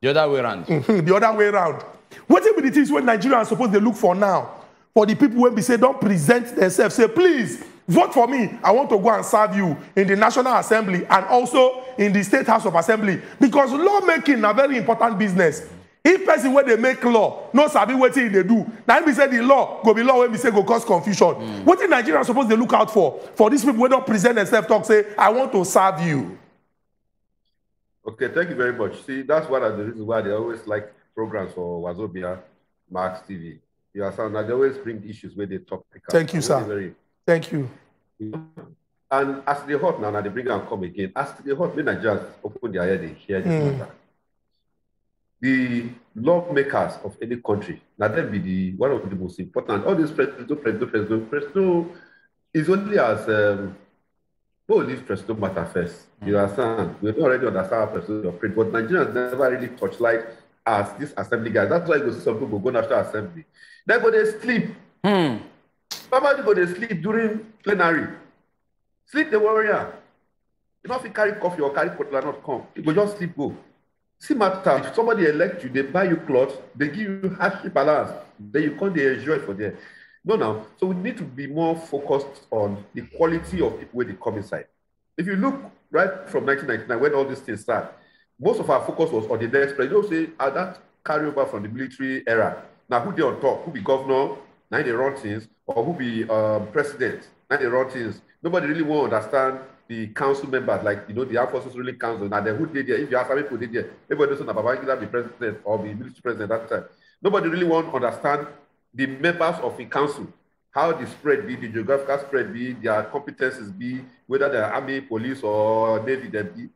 The other way around. Mm-hmm, the other way around. What will be the things when Nigerians supposed to look for now? For the people when we say, don't present themselves, say, please. Vote for me. I want to go and serve you in the National Assembly and also in the State House of Assembly. Because lawmaking is a very important business. If person where they make law, no sabi wetin they do. Now if we say the law, go be law when we say go cause confusion. Mm. What in Nigeria supposed to look out for? For these people who don't present themselves, talk, say, I want to serve you. Okay, thank you very much. See, that's one of the reasons why they always like programs for Wazobia Max T V. You understand? Now they always bring issues where they talk. Thank you, sir. Very Thank you. And as they hot now, now they bring and come again. As they hot, when I just open their head, they hear this mm. matter. The lawmakers of any country, now that be the one of the most important. All these president, president, president, president is only as um, we we'll leave president matter first. Mm. You understand? We already understand how president operate, but Nigerians never really touchlight as this assembly guys. That's why you see some people going after assembly. They go they sleep. Mm. Mama, go they sleep during plenary. Sleep the warrior. You know if you carry coffee or carry cutler not come, you go just sleep go. See matter, if somebody elect you, they buy you clothes, they give you hardship allowance, then you come they enjoy for there. No, no. So we need to be more focused on the quality of people where they come inside. If you look right from nineteen ninety-nine when all these things start, most of our focus was on the next president. Don't say ah, that carryover from the military era. Now who they on top? Who be governor? Now they run things, or who be um, president. Now they run things. Nobody really won't understand the council members, like you know, the Air Forces ruling council. Now they who did there. If you ask how many people did there, everybody doesn't know about either the president or the military president at that time. Nobody really won't understand the members of the council, how the spread be, the geographical spread be, their competences be, whether they're army, police, or navy they be.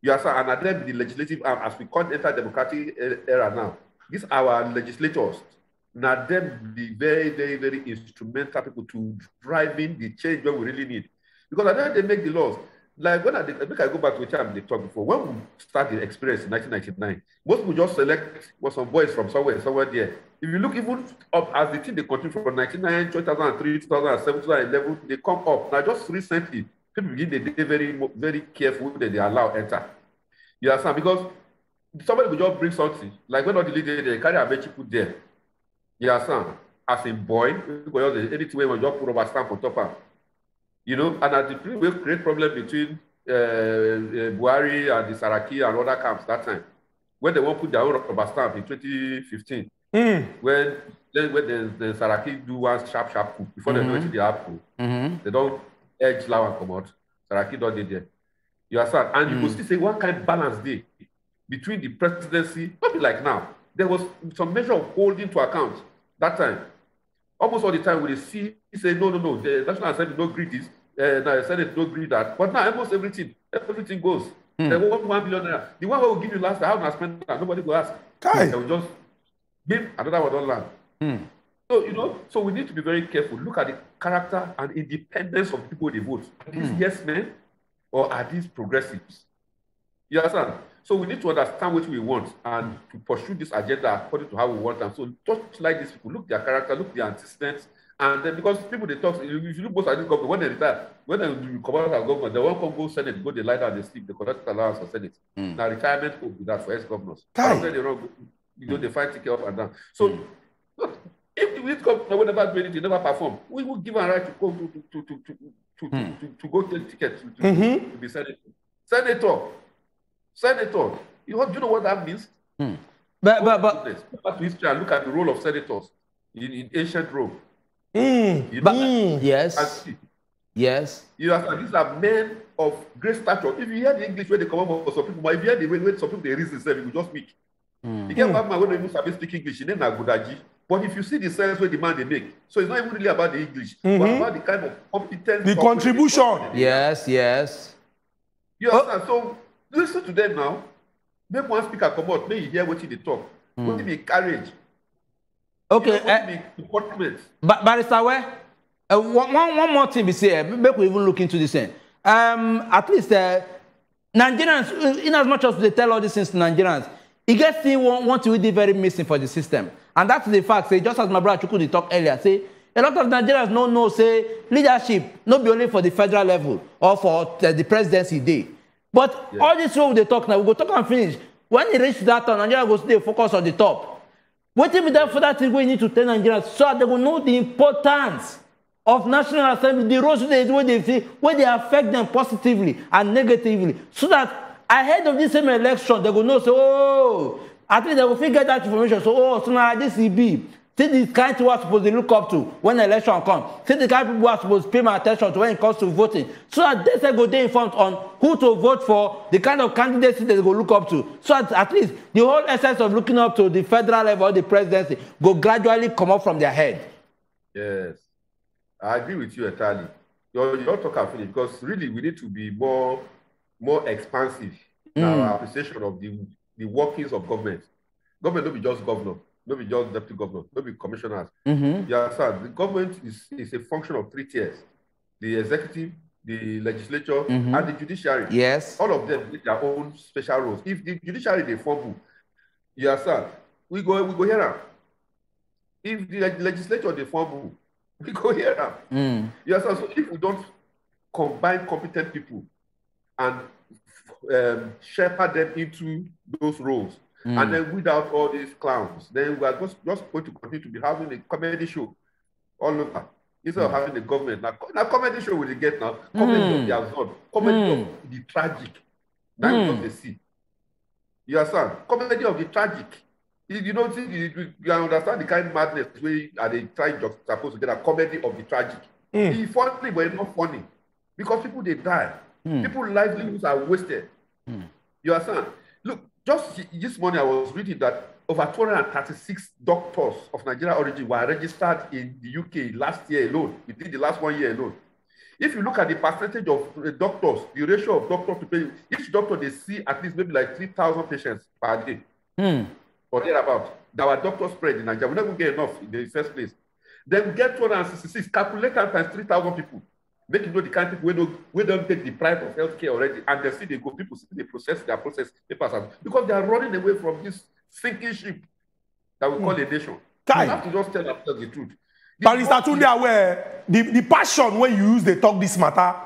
You are and at them the legislative arm as we can't enter democratic era now. These are our legislators. Now, them be very, very, very instrumental people to driving the change that we really need. Because at the end, they make the laws. Like, when I, did, I think I go back to which time they talked before. When we started the experience in nineteen ninety-nine, most people just select well, some boys from somewhere, somewhere there. If you look even up as the thing they continue from nineteen ninety-nine, two thousand three, two thousand seven, two thousand eleven, they come up. Now, just recently, people begin to be very, very careful that they allow enter. You understand? Because somebody would just bring something. Like, when all the leaders, they carry a magic put there. You understand? As a boy, anything where you just put over stamp on top of, you know, and at the time we create problem between uh, uh, Buhari and the Saraki and other camps that time, when they won't put their own rubber stamp in twenty fifteen, mm. when then when the, the Saraki do one sharp sharp coup before mm -hmm. they know it they have coup, mm -hmm. they don't edge low and come out. Saraki don't did there. You understand? And mm. you will still say one kind of balance there between the presidency, not be like now. There was some measure of holding to account. That time, almost all the time, we see, he say, no, no, no, the National Assembly don't agree this, uh, the Senate don't agree that. But now, almost everything, everything goes. Mm. They want one billion naira. The one who will give you last, how I spend that, nobody will ask. They will just give another one on land. Mm. So, you know, so we need to be very careful. Look at the character and independence of people they vote. Are these mm. yes men or are these progressives? You understand? So we need to understand what we want and to pursue this agenda according to how we want them. So just like these people, look their character, look their antecedents, and then because people they talk, if you look most at this government, when they retire, when they come out of government, they won't come go Senate, go they lie down, they sleep, they conduct allowance for Senate. Mm. Now retirement will be that for ex-governors. After they run, you know, they fight ticket up and down. So mm. look, if we government will never do anything, never perform, we will give a right to go to to to to to, mm. to, to, to go get tickets to, to, mm-hmm. to be senator. Senator. Senator, you know, do you know what that means? Hmm. But, but, but, go back to history and look at the role of senators in, in ancient Rome. Mm, you know, but, yes. Yes. You know, these are men of great stature. If you hear the English where they come up for some people, but if you hear the way when some people they reason itself, you will just speak. Mm. You can't have my way even sabi speak English, and then Nagudaji. But if you see the sense where the man they make, so it's not even really about the English, mm-hmm. but about the kind of competence, the contribution. Yes, yes. You understand? Oh. So listen to them now. Make one speaker come out. May you hear what they talk. Mm. What they encourage. Okay. You know, uh, be departments. But Barrister, where? Uh, one, one, one more thing we say. Make we even look into this thing. Um, at least uh, Nigerians, in as much as they tell all these things to Nigerians, it gets still want, want to be very missing for the system. And that's the fact, say, just as my brother Chukwudi talked earlier, say, a lot of Nigerians don't know, say, leadership, not be only for the federal level or for uh, the presidency day. But yeah. all this way they talk now, we go talk and finish. When it reaches that town, Nigeria goes to focus on the top. What if that for that thing we need to tell Nigerians so that they will know the importance of National Assembly, the roles where they feel, where they affect them positively and negatively, so that ahead of this same election, they will know, say, oh, at least they will figure that information. So, oh, so now this E B, see the kind people are supposed to look up to when election comes. See the kind people are supposed to pay my attention to when it comes to voting, so that they say go they informed on who to vote for, the kind of candidates they go look up to. So at, at least the whole essence of looking up to the federal level or the presidency go gradually come up from their head. Yes. I agree with you entirely. You're, you're talking because really we need to be more, more expansive in mm. our appreciation of the, the workings of government. Government don't be just governor, don't be just deputy governor, don't be commissioners. Mm-hmm. Yeah, sir, the government is, is a function of three tiers: the executive, the legislature, mm-hmm. and the judiciary. Yes. All of them with their own special roles. If the judiciary they fumble, yeah, sir, we go we go here now. If the legislature they fumble, we go here now. Mm. Yes, so if we don't combine competent people and um, shepherd them into those roles, mm. and then without all these clowns, then we are just, just going to continue to be having a comedy show all over. Instead mm. of having the government. Now, now comedy show will they get now. Comedy mm. of the absurd. Comedy mm. of the tragic. That is what they see. You understand? Comedy of the tragic. You don't see, you, you understand the kind of madness where they try to supposed to get a comedy of the tragic. Mm. It's funny, but it's not funny. Because people, they die. Mm. People's livelihoods are wasted. Mm. You understand? Look, just this morning I was reading that over two hundred thirty-six doctors of Nigerian origin were registered in the U K last year alone, within the last one year alone. If you look at the percentage of doctors, the ratio of doctors to patients, each doctor they see at least maybe like three thousand patients per day. Mm. Or thereabout, that our doctors spread in Nigeria. We're not going to get enough in the first place. Then get two hundred sixty-six, calculate times three thousand people. Make you know the kind of people we don't, we don't take the price of healthcare already. And they see they go, people see they process their process papers out. Because they are running away from this sinking ship that we call mm. a nation. Time. We have to just tell ourselves the truth. Barrister Tunde, where the, the passion when you use, they talk this matter.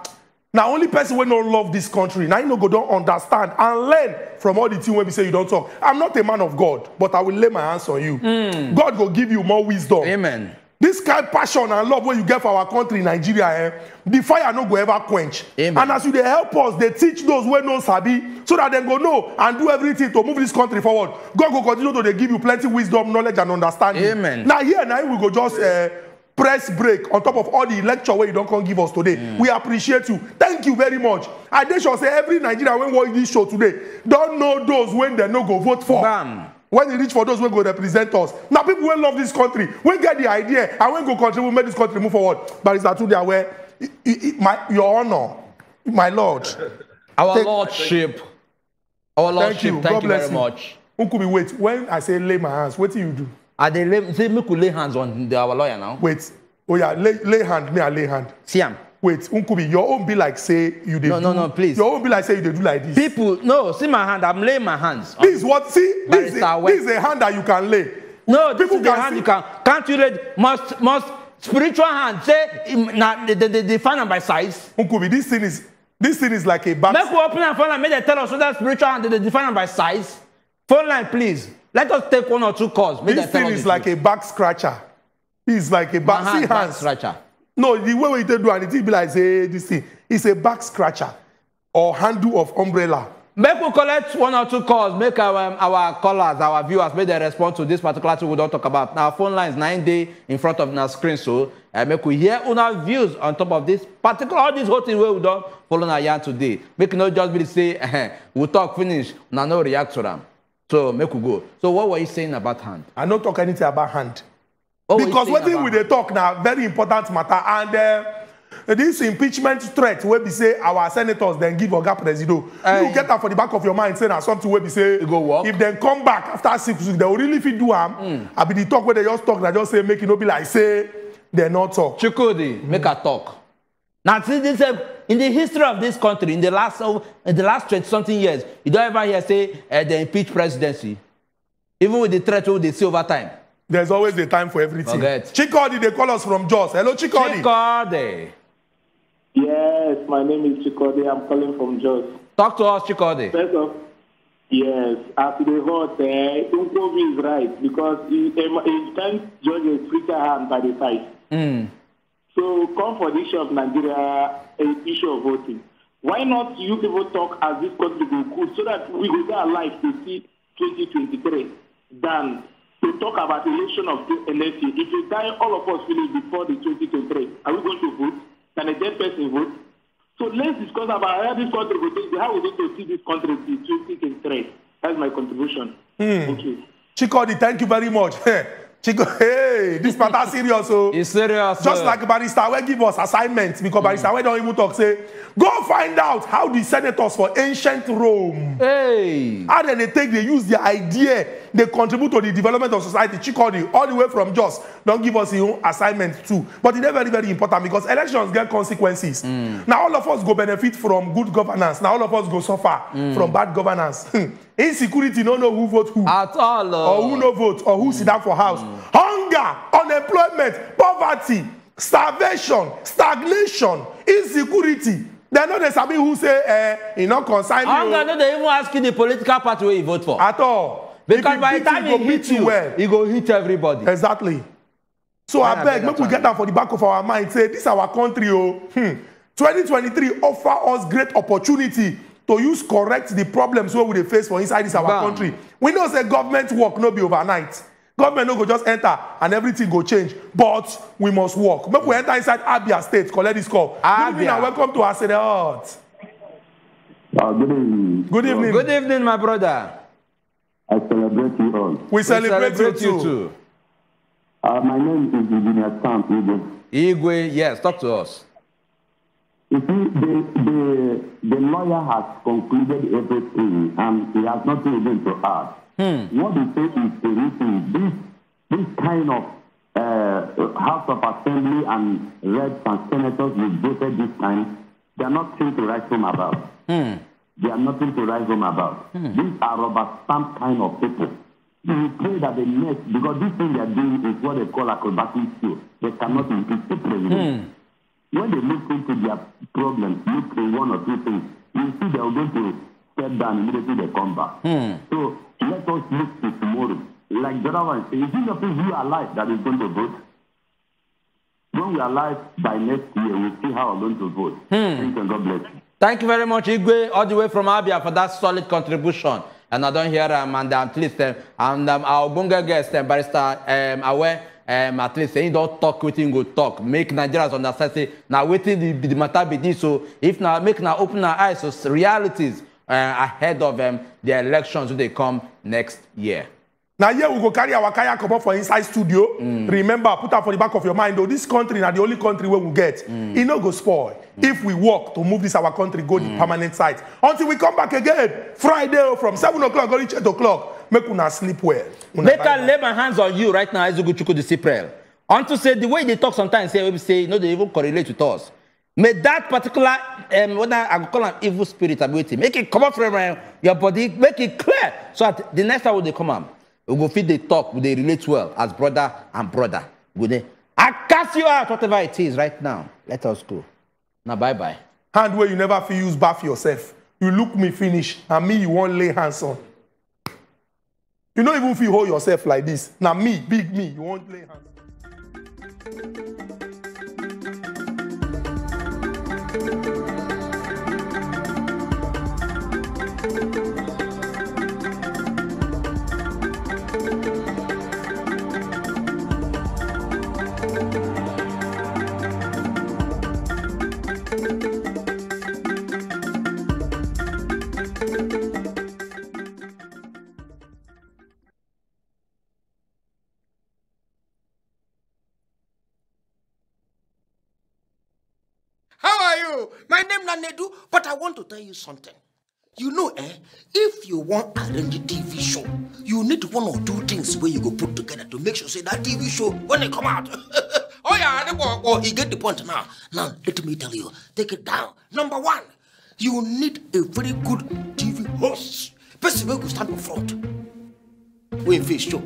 Now, only person who don't love this country, now you know, go don't understand and learn from all the things when we say you don't talk. I'm not a man of God, but I will lay my hands on you. Mm. God will give you more wisdom. Amen. This kind of passion and love when you get for our country, Nigeria, eh, the fire no go ever quench. Amen. And as you they help us, they teach those who know Sabi, so that they go know and do everything to move this country forward. God will continue to they give you plenty of wisdom, knowledge, and understanding. Amen. Now here, now we go just... Uh, press break on top of all the lecture where you don't come give us today. Mm. We appreciate you. Thank you very much. And they shall say every Nigerian when watch this show today, don't know those when they no go vote for. Bam. When they reach for those, we go represent us. Now people will love this country. We get the idea and when go contribute, make this country move forward. But it's not today where it, it, it, my your honor, my lord, our take, lordship, our lordship. Thank you, thank you very you. much. Who could be wait? When I say lay my hands, what do you do? Are they lay, say me could lay hands on the, our lawyer now? Wait. Oh yeah, lay, lay hand, me I lay hand. Siam. Wait, Unkubi, your own be like say you did. No, do, no, no, please. Your own be like say you did do like this. People, no, see my hand, I'm laying my hands. This what see? This is, a, this is a hand that you can lay. No, this people is the can hand see. You can can't you read must must spiritual hand say now they define them by size. Unkubi, this thing is this thing is like a back. Make we open and phone and make them tell us so that spiritual hand they define them by size. Phone line, please. Let us take one or two calls. Make this thing is like a back scratcher. It's like a back, hand, back scratcher. No, the way we do it, it be like say, this thing. It's a back scratcher or handle of umbrella. Make we collect one or two calls. Make our, um, our callers, our viewers, make their response to this particular thing we don't talk about. Now, phone lines nine day in front of our screen, so uh, make we hear our views on top of this particular, all this whole thing where we don't follow our yarn today. Make no just be to say, uh, we talk, finish, now no react to them. So, make we go. So, what were you saying about hand? I don't talk anything about hand. What because what thing we they talk now, very important matter, and... Uh, this impeachment threat where we say our senators then give Oga Presido. Uh, you get that for the back of your mind saying that something where we say go work. If they come back after six weeks, they will really fit do harm. Mm. I be the talk where they just talk, they just say make it no be like say they're not talk. Chukudi, mm. Make a talk. Now since this uh, in the history of this country, in the last uh, in the last twenty something years, you don't ever hear say uh, the impeach presidency. Even with the threat they see over time. There's always the time for everything. Chikodi, they call us from Jos. Hello, Chikodi. Chikodi. Yes, my name is Chikodi. I'm calling from Jos. Talk to us, Chikodi. First of, yes, as E Dey Hot, Unkobi is right because he, he can't judge a Twitter hand by the size. Mm. So, come for the issue of Nigeria, an issue of voting. Why not you people talk as this country will cool so that we will be alive to see twenty twenty-three than to talk about election of the N S C? If you die, all of us finish before the twenty twenty-three. Are we going to vote? Can a dead person vote? So let's discuss about how this country will take, how we need to see this country in twenty twenty-three. That's my contribution. Mm. Thank you. Chikodi, thank you very much. Hey, Chico, hey, this matter serious. So it's serious. Just sir. Like Barista, we give us assignments because mm. Barista, we don't even talk. Say, go find out how the senators for ancient Rome, hey, how they take, they use the idea, they contribute to the development of society. Chikodi, all the way from Jos, don't give us your own assignment too. But it's very, very important because elections get consequences. Mm. Now all of us go benefit from good governance. Now all of us go suffer mm. from bad governance. Insecurity, no know who vote who. At all. Uh, or who no vote, or who mm. sit down for house. Mm. Hunger, unemployment, poverty, starvation, stagnation, insecurity. They know there's somebody who say, eh, you know, consign you. Hunger, no, they even ask you the political party where you vote for. At all. Because by the time it hits you, it go hit everybody. Exactly. So I, I beg, make we get that for the back of our mind. Say, this is our country, oh. Hmm. twenty twenty-three offer us great opportunity to use correct the problems where we face for inside this our Bam. country. We know the government work no be overnight. Government no go just enter and everything go change. But we must work. Maybe we enter inside Abia State. Collect this call. Abia. Good evening and welcome to As E Dey Hot. Uh, good evening. Good evening. Good evening, my brother. I celebrate you all. We, we celebrate, celebrate you too. too. Uh, my name is Engineer Sam Igwe. Igwe, yes, talk to us. You see, the, the, the lawyer has concluded everything and he has nothing even to add. Hmm. What he says is everything. This, this kind of uh, House of Assembly and reps and senators who voted this time, they are nothing to write home about. Hmm. They are nothing to write home about. Hmm. These are rubber stamp kind of people. We pray that the next, because this thing they are doing is what they call a combating issue. They cannot impeach the president. Hmm. When they look into their problems, look at one or two things, you see they are going to step down immediately they come back. Hmm. So let us look to tomorrow. Like the other one says, is it the people who are alive that is going to vote? When we are alive by next year, we'll see how we're going to vote. Hmm. Thank you, God bless you. Thank you very much, Igwe, all the way from Abia for that solid contribution. And I don't hear um, and um, at least um, and um, our Bunga guest, um, Barrister um, Aware. Um, at least saying don't talk, waiting go talk. Make Nigerians understand. Say now waiting the, the matter be this. So if now make now open our eyes to so realities uh, ahead of them um, the elections when they come next year. Now here we go carry our kaya come up for inside studio. Mm. Remember, put that for the back of your mind. Though this country now the only country where we get, mm. it no go spoil. Mm. If we work to move this our country go mm. the permanent site until we come back again Friday from seven o'clock or eight o'clock. Make una sleep well. Una make I lay my hands on you right now, Ezugu Chukwu Disciple. Unto say the way they talk sometimes, say we say, no, they even correlate with us. May that particular um, what I, I call an evil spirit ability make it come up from uh, your body, make it clear so that the next time when they come up, we go feed the talk, they relate well as brother and brother. Good day. I cast you out, whatever it is, right now. Let us go. Now bye bye. Hand where you never feel use bath yourself. You look me finish, and me you won't lay hands on. You don't even feel hold yourself like this. Now me, big me, you won't play hands. hello, my name na Nedu, but I want to tell you something. You know, eh, if you want to arrange a T V show, you need one or two things where you go put together to make sure say that T V show, when it come out, oh yeah, they go, oh, he get the point now. Now, let me tell you, take it down. Number one, you need a very good T V host. Person who can stand up front. We in face show,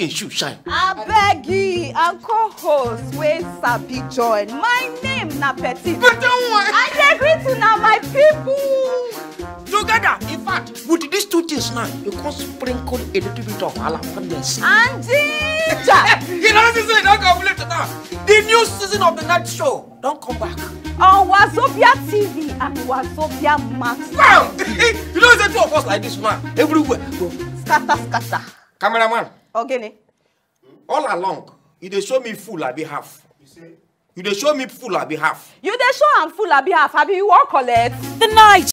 in shoe shine. I beg ye, Uncle host, where Sabi join. My name na Petit. But don't worry. I agree to now my people. Together, in fact, with these two things now, you can sprinkle a little bit of Allah from the sea. And you know, this is not complete now. The new season of the night show, don't come back. On Wazobia T V and Wazobia Max. Wow! You know, the two of us like this man, everywhere. Go. Scatter, scatter. Cameraman. Okay. All along, you they show me full, I be half. You say? You they show me full, I be half. You they show I'm full, I be half. I be you all collect. The night.